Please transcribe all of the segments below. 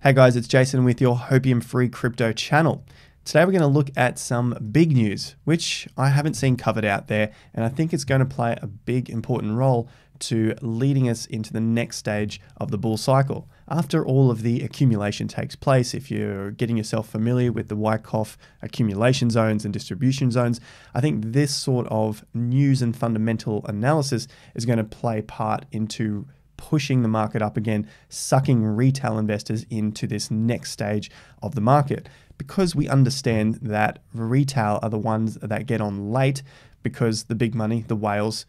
Hey guys, it's Jason with your Hopium Free Crypto channel. Today we're going to look at some big news, which I haven't seen covered out there, and I think it's going to play a big important role to leading us into the next stage of the bull cycle. After all of the accumulation takes place, if you're getting yourself familiar with the Wyckoff accumulation zones and distribution zones, I think this sort of news and fundamental analysis is going to play part into pushing the market up again, sucking retail investors into this next stage of the market. Because we understand that retail are the ones that get on late because the big money, the whales,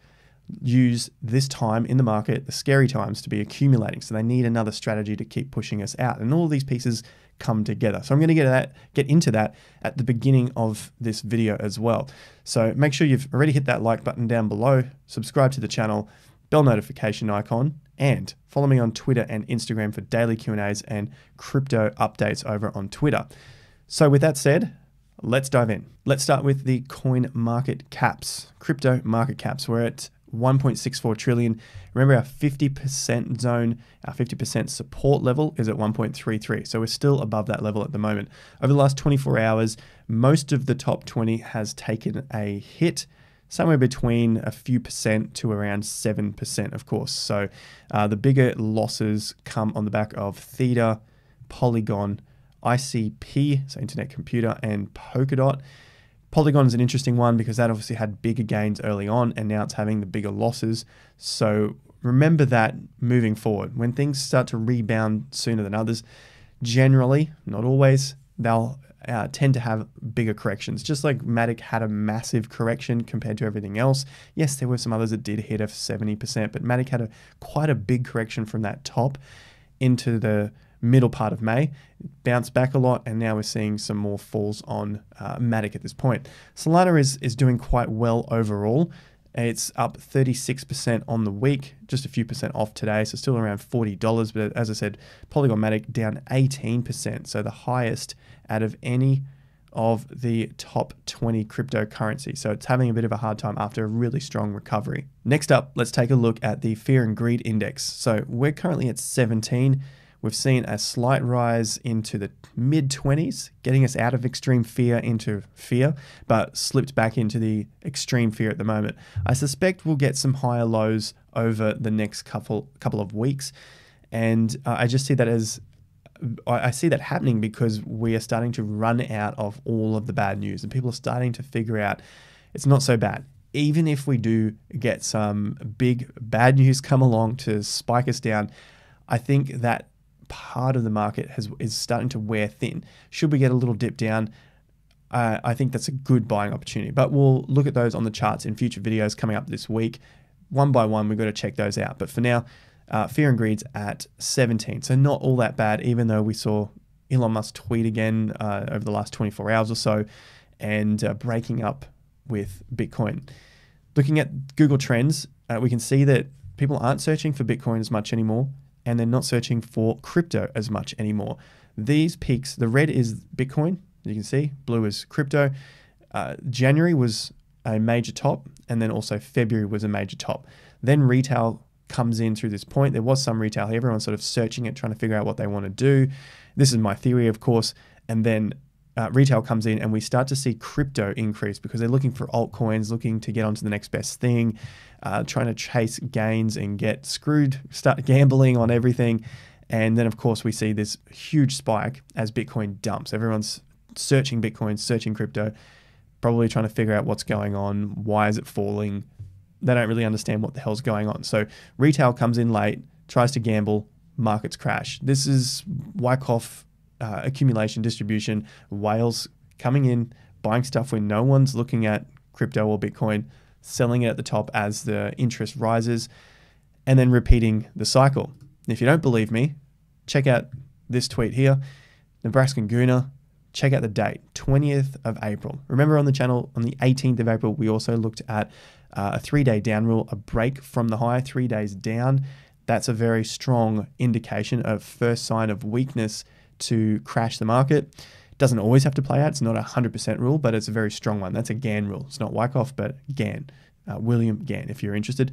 use this time in the market, the scary times, to be accumulating. So they need another strategy to keep pushing us out. And all these pieces come together. So I'm going to get into that at the beginning of this video as well. So make sure you've already hit that like button down below, subscribe to the channel, bell notification icon, and follow me on Twitter and Instagram for daily Q&As and crypto updates over on Twitter. So with that said, let's dive in. Let's start with the coin market caps, crypto market caps. We're at 1.64 trillion. Remember our 50% zone, our 50% support level is at 1.33. So we're still above that level at the moment. Over the last 24 hours, most of the top 20 has taken a hit, somewhere between a few percent to around 7%, of course. So the bigger losses come on the back of Theta, Polygon, ICP, so Internet Computer, and Polkadot. Polygon is an interesting one because that obviously had bigger gains early on and now it's having the bigger losses. So remember that moving forward. When things start to rebound sooner than others, generally, not always, they'll tend to have bigger corrections, just like Matic had a massive correction compared to everything else. Yes, there were some others that did hit a 70%, but Matic had quite a big correction from that top into the middle part of May, bounced back a lot, and now we're seeing some more falls on Matic at this point. Solana is doing quite well overall. It's up 36% on the week, just a few percent off today, so still around $40. But as I said, Polygon Matic down 18%, so the highest out of any of the top 20 cryptocurrencies. So it's having a bit of a hard time after a really strong recovery. Next up, let's take a look at the Fear and Greed Index. So we're currently at 17. We've seen a slight rise into the mid-20s, getting us out of extreme fear into fear, but slipped back into the extreme fear at the moment. I suspect we'll get some higher lows over the next couple of weeks. And I just see that as, I see that happening because we are starting to run out of all of the bad news and people are starting to figure out it's not so bad. Even if we do get some big bad news come along to spike us down, I think that part of the market is starting to wear thin. Should we get a little dip down, I think that's a good buying opportunity. But we'll look at those on the charts in future videos coming up this week. One by one, we've got to check those out. But for now, Fear and Greed's at 17. So not all that bad, even though we saw Elon Musk tweet again over the last 24 hours or so and breaking up with Bitcoin. Looking at Google Trends, we can see that people aren't searching for Bitcoin as much anymore, and they're not searching for crypto as much anymore. These peaks, the red is Bitcoin, you can see, blue is crypto. January was a major top, and then also February was a major top. Then retail comes in through this point. There was some retail here, everyone's sort of searching it, trying to figure out what they want to do. This is my theory, of course. And then retail comes in and we start to see crypto increase because they're looking for altcoins, looking to get onto the next best thing, trying to chase gains and get screwed, start gambling on everything. And then of course we see this huge spike as Bitcoin dumps. Everyone's searching Bitcoin, searching crypto, probably trying to figure out what's going on, why is it falling? They don't really understand what the hell's going on. So retail comes in late, tries to gamble, markets crash. This is Wyckoff accumulation, distribution, whales coming in, buying stuff when no one's looking at crypto or Bitcoin, selling it at the top as the interest rises, and then repeating the cycle. And if you don't believe me, check out this tweet here, Nebraska Guna, check out the date, 20th of April. Remember on the channel, on the 18th of April, we also looked at a 3-day down rule, a break from the high, 3 days down. That's a very strong indication of first sign of weakness to crash the market. Doesn't always have to play out. It's not a 100% rule, but it's a very strong one. That's a Gann rule. It's not Wyckoff, but Gann, William Gann, if you're interested.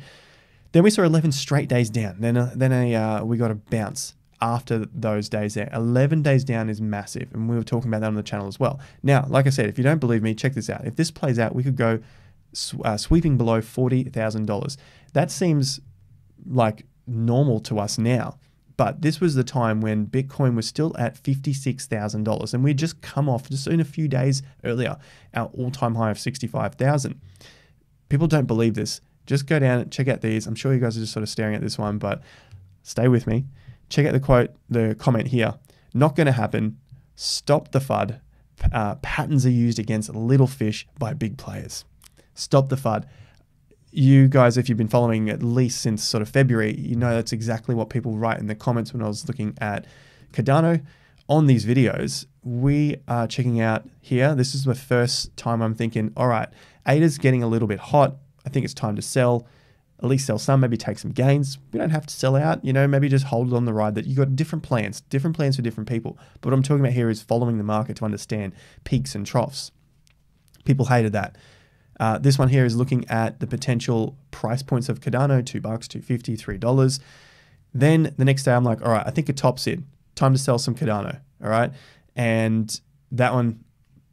Then we saw 11 straight days down. Then we got a bounce. after those days there. 11 days down is massive, and we were talking about that on the channel as well. Now, like I said, if you don't believe me, check this out. If this plays out, we could go sweeping below $40,000. That seems like normal to us now, but this was the time when Bitcoin was still at $56,000, and we'd just come off, just in a few days earlier, our all-time high of 65,000. People don't believe this. Just go down and check out these. I'm sure you guys are just sort of staring at this one, but stay with me. Check out the quote, the comment here. Not going to happen. Stop the FUD. Patterns are used against little fish by big players. Stop the FUD. You guys, if you've been following at least since sort of February, you know that's exactly what people write in the comments when I was looking at Cardano. On these videos, we are checking out here. This is my first time I'm thinking, all right, ADA's getting a little bit hot. I think it's time to sell. At least sell some, maybe take some gains. We don't have to sell out, you know, maybe just hold it on the ride. That you've got different plans for different people. But what I'm talking about here is following the market to understand peaks and troughs. People hated that. This one here is looking at the potential price points of Cardano, $2, $2.50, $3. Then the next day I'm like, all right, I think a top's in. Time to sell some Cardano, all right? And that one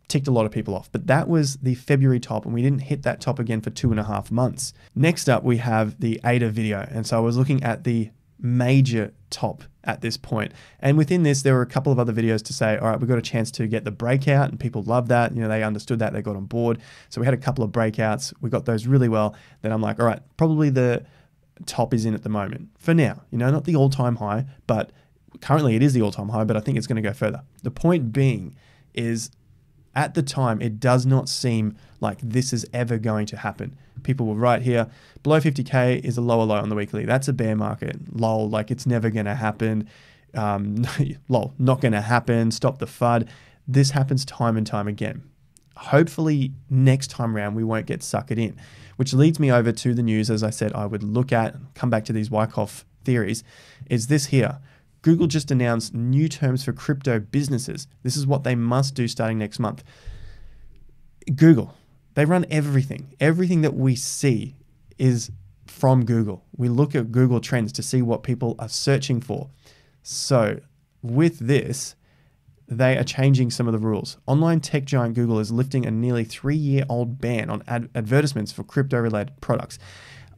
ticked a lot of people off, but that was the February top, and we didn't hit that top again for 2.5 months. Next up, we have the ADA video. And so I was looking at the major top at this point. And within this, there were a couple of other videos to say, all right, we got a chance to get the breakout, and people loved that. You know, they understood that, they got on board. So we had a couple of breakouts. We got those really well. Then I'm like, all right, probably the top is in at the moment for now, you know, not the all time high, but currently it is the all time high, but I think it's going to go further. The point being is, at the time, it does not seem like this is ever going to happen. People were right here. Below 50K is a lower low on the weekly. That's a bear market. Lol, like it's never going to happen. Lol, not going to happen. Stop the FUD. This happens time and time again. Hopefully next time round, we won't get suckered in, which leads me over to the news. As I said, I would look at, come back to these Wyckoff theories, is this here. Google just announced new terms for crypto businesses. This is what they must do starting next month. Google, they run everything. Everything that we see is from Google. We look at Google Trends to see what people are searching for. So with this, they are changing some of the rules. Online tech giant Google is lifting a nearly 3-year-old ban on advertisements for crypto-related products.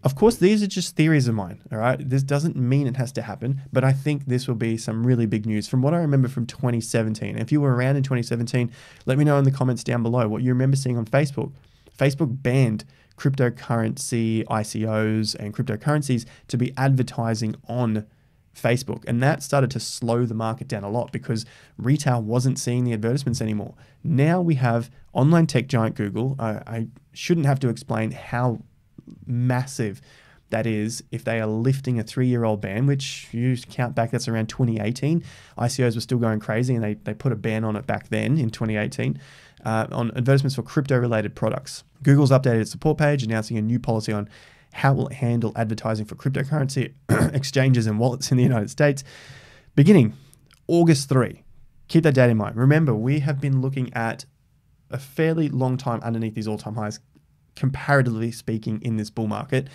Of course, these are just theories of mine, all right? This doesn't mean it has to happen, but I think this will be some really big news from what I remember from 2017. If you were around in 2017, let me know in the comments down below what you remember seeing on Facebook. Facebook banned cryptocurrency ICOs and cryptocurrencies to be advertising on Facebook, and that started to slow the market down a lot because retail wasn't seeing the advertisements anymore. Now we have online tech giant Google. I shouldn't have to explain how massive that is if they are lifting a 3-year-old ban, which you count back, that's around 2018. ICOs were still going crazy, and they put a ban on it back then in 2018 on advertisements for crypto-related products. Google's updated its support page, announcing a new policy on how it will handle advertising for cryptocurrency exchanges and wallets in the United States beginning August 3. Keep that date in mind. Remember, we have been looking at a fairly long time underneath these all-time highs, comparatively speaking, in this bull market.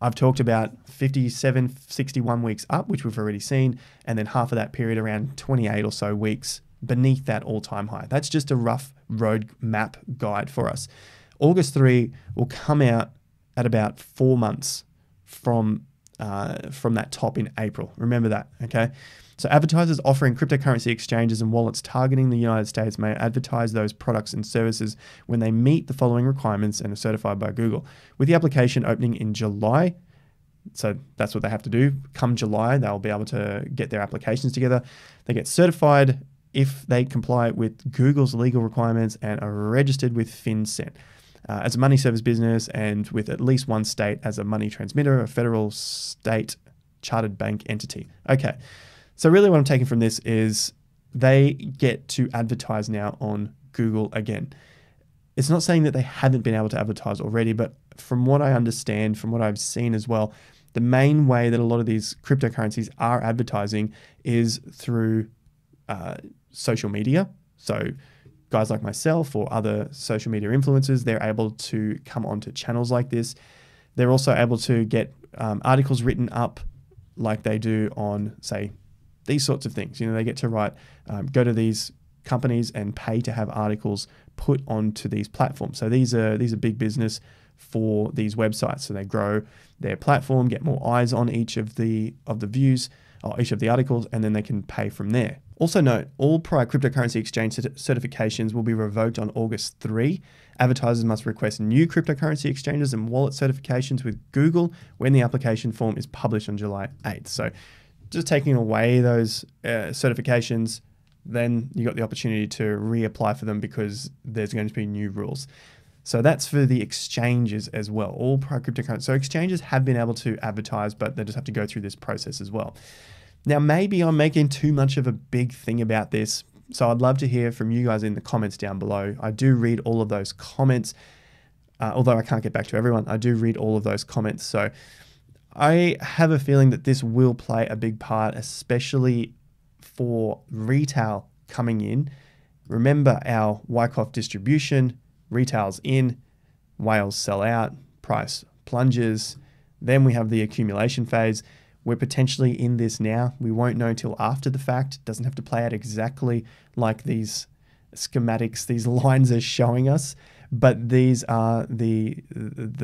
I've talked about 57, 61 weeks up, which we've already seen, and then half of that period, around 28 or so weeks beneath that all-time high. That's just a rough road map guide for us. August 3 will come out at about 4 months from that top in April. Remember that, okay? So advertisers offering cryptocurrency exchanges and wallets targeting the United States may advertise those products and services when they meet the following requirements and are certified by Google. With the application opening in July, so that's what they have to do. Come July, they'll be able to get their applications together. They get certified if they comply with Google's legal requirements and are registered with FinCEN as a money service business, and with at least one state as a money transmitter, a federal, state, chartered bank entity. Okay. So really what I'm taking from this is they get to advertise now on Google again. It's not saying that they haven't been able to advertise already, but from what I understand, from what I've seen as well, the main way that a lot of these cryptocurrencies are advertising is through social media. So guys like myself or other social media influencers, they're able to come onto channels like this. They're also able to get articles written up like they do on, say, these sorts of things. You know, they get to write, go to these companies and pay to have articles put onto these platforms. So these are big business for these websites. So they grow their platform, get more eyes on each of the views or each of the articles, and then they can pay from there. Also note, all prior cryptocurrency exchange certifications will be revoked on August 3. Advertisers must request new cryptocurrency exchanges and wallet certifications with Google when the application form is published on July 8th. So just taking away those certifications, then you got the opportunity to reapply for them because there's going to be new rules. So that's for the exchanges as well, all prior cryptocurrency. So exchanges have been able to advertise, but they just have to go through this process as well. Now, maybe I'm making too much of a big thing about this, so I'd love to hear from you guys in the comments down below. I do read all of those comments, although I can't get back to everyone. I do read all of those comments, so I have a feeling that this will play a big part, especially for retail coming in. Remember our Wyckoff distribution, retail's in, whales sell out, price plunges, then we have the accumulation phase. We're potentially in this now. We won't know till after the fact. It doesn't have to play out exactly like these schematics, these lines are showing us, but these are the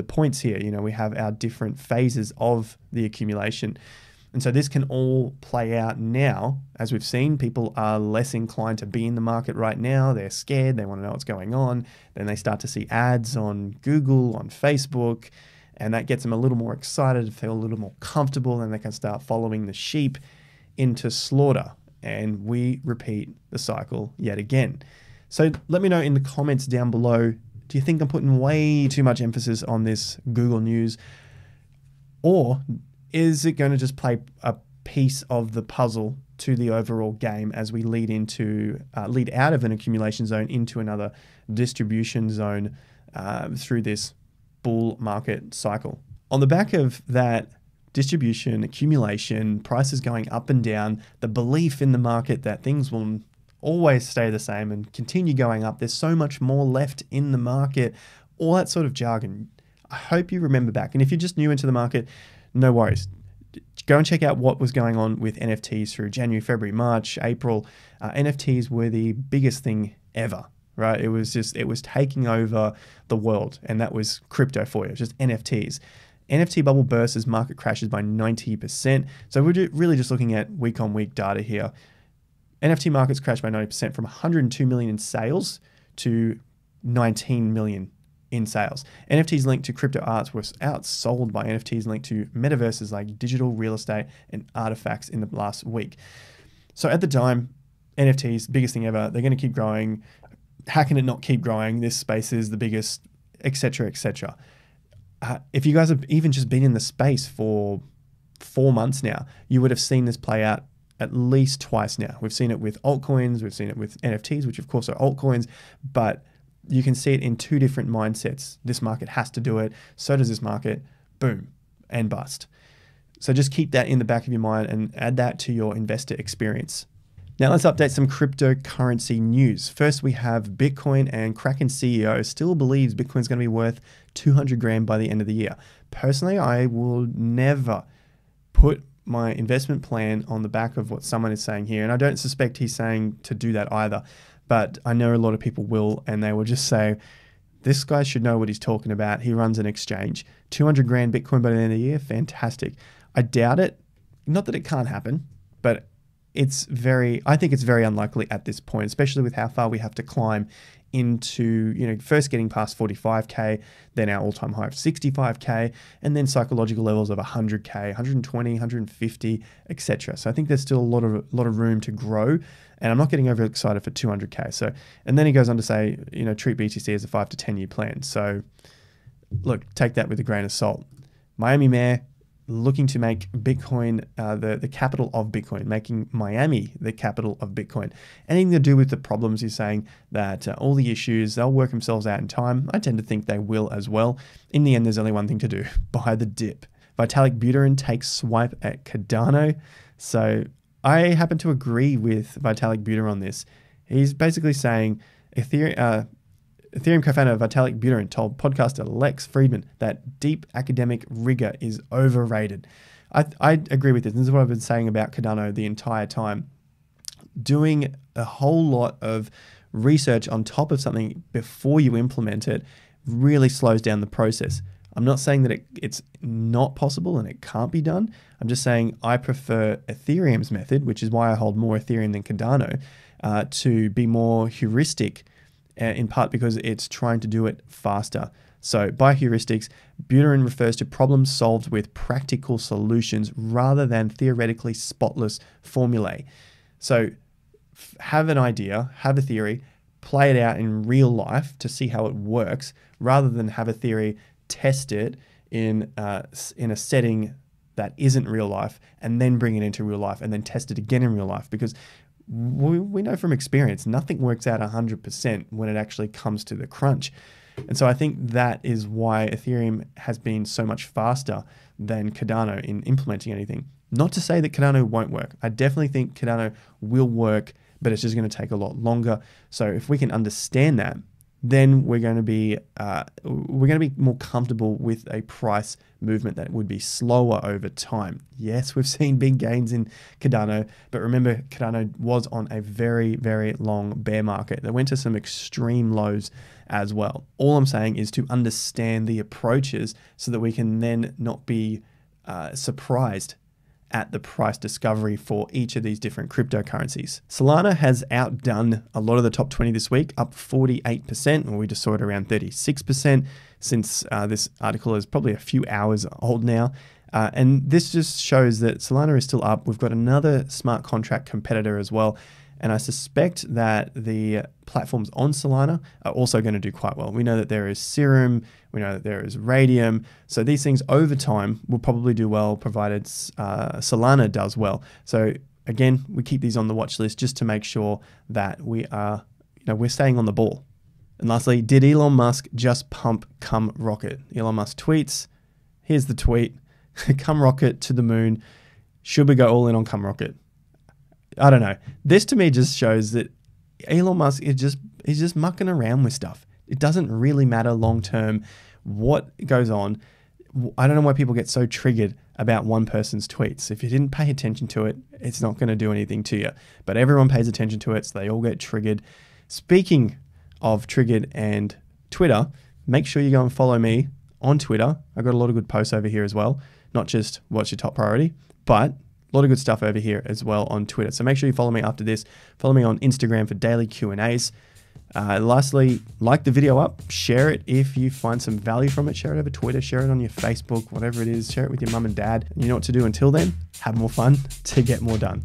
points here. You know, we have our different phases of the accumulation. And so this can all play out now. As we've seen, people are less inclined to be in the market right now. They're scared. They want to know what's going on. Then they start to see ads on Google, on Facebook, and that gets them a little more excited, feel a little more comfortable, and they can start following the sheep into slaughter. And we repeat the cycle yet again. So let me know in the comments down below, do you think I'm putting way too much emphasis on this Google news? Or is it going to just play a piece of the puzzle to the overall game as we lead into lead out of an accumulation zone into another distribution zone through this bull market cycle? On the back of that distribution, accumulation, prices going up and down, the belief in the market that things will always stay the same and continue going up, there's so much more left in the market, all that sort of jargon. I hope you remember back. And if you're just new into the market, no worries. Go and check out what was going on with NFTs through January, February, March, April. NFTs were the biggest thing ever, right? It was just, it was taking over the world, and that was crypto for you. It was just NFTs. NFT bubble bursts as market crashes by 90%. So we're really just looking at week on week data here. NFT markets crashed by 90% from 102 million in sales to 19 million in sales. NFTs linked to crypto arts were outsold by NFTs linked to metaverses like digital real estate and artifacts in the last week. So at the time, NFTs, biggest thing ever, they're going to keep growing. How can it not keep growing? This space is the biggest, etc., etc. If you guys have even just been in the space for 4 months now, you would have seen this play out at least twice now. We've seen it with altcoins, we've seen it with NFTs, which of course are altcoins, but you can see it in two different mindsets. This market has to do it. So does this market. Boom and bust. So just keep that in the back of your mind and add that to your investor experience. Now let's update some cryptocurrency news. First, we have Bitcoin, and Kraken CEO still believes Bitcoin's going to be worth 200 grand by the end of the year. Personally, I will never put my investment plan on the back of what someone is saying here. And I don't suspect he's saying to do that either. But I know a lot of people will, and they will just say, this guy should know what he's talking about. He runs an exchange. 200 grand Bitcoin by the end of the year, fantastic. I doubt it. Not that it can't happen, but it's very, I think it's very unlikely at this point, especially with how far we have to climb into, you know, first getting past 45K, then our all-time high of 65K, and then psychological levels of 100K, 120, 150, etc. So I think there's still a lot of room to grow, and I'm not getting overexcited for 200K. So, and then he goes on to say, you know, treat BTC as a 5 to 10 year plan. So look, take that with a grain of salt. Miami mayor looking to make Bitcoin the capital of Bitcoin, making Miami the capital of Bitcoin. Anything to do with the problems, he's saying that all the issues, they'll work themselves out in time. I tend to think they will as well. In the end, there's only one thing to do, buy the dip. Vitalik Buterin takes swipe at Cardano. So I happen to agree with Vitalik Buterin on this. He's basically saying Ethereum co-founder Vitalik Buterin told podcaster Lex Friedman that deep academic rigor is overrated. I agree with this. This is what I've been saying about Cardano the entire time. Doing a whole lot of research on top of something before you implement it really slows down the process. I'm not saying that it's not possible and it can't be done. I'm just saying I prefer Ethereum's method, which is why I hold more Ethereum than Cardano, to be more heuristic, in part because it's trying to do it faster. So by heuristics, Buterin refers to problems solved with practical solutions rather than theoretically spotless formulae. So have an idea, have a theory, play it out in real life to see how it works, rather than have a theory, test it in a setting that isn't real life, and then bring it into real life, and then test it again in real life. Because we know from experience, nothing works out 100% when it actually comes to the crunch. And so I think that is why Ethereum has been so much faster than Cardano in implementing anything. Not to say that Cardano won't work. I definitely think Cardano will work, but it's just going to take a lot longer. So if we can understand that, then we're going to be more comfortable with a price movement that would be slower over time. Yes, we've seen big gains in Cardano, but remember Cardano was on a very, very long bear market. They went to some extreme lows as well. All I'm saying is to understand the approaches so that we can then not be surprised at the price discovery for each of these different cryptocurrencies. Solana has outdone a lot of the top 20 this week, up 48%, or we just saw it around 36% since this article is probably a few hours old now. And this just shows that Solana is still up. We've got another smart contract competitor as well. And I suspect that the platforms on Solana are also going to do quite well. We know that there is Serum, we know that there is Radium. So these things over time will probably do well, provided Solana does well. So again, we keep these on the watch list just to make sure that we are, we're staying on the ball. And lastly, did Elon Musk just pump cum rocket? Elon Musk tweets, here's the tweet, cum rocket to the moon. Should we go all in on cum rocket? I don't know. This to me just shows that Elon Musk is just mucking around with stuff. It doesn't really matter long term what goes on. I don't know why people get so triggered about one person's tweets. If you didn't pay attention to it, it's not going to do anything to you. But everyone pays attention to it, so they all get triggered. Speaking of triggered and Twitter, make sure you go and follow me on Twitter. I've got a lot of good posts over here as well. Not just what's your top priority, but a lot of good stuff over here as well on Twitter. So make sure you follow me after this. Follow me on Instagram for daily Q&As. Lastly, like the video up. Share it if you find some value from it. Share it over Twitter. Share it on your Facebook, whatever it is. Share it with your mum and dad. You know what to do. Until then, have more fun to get more done.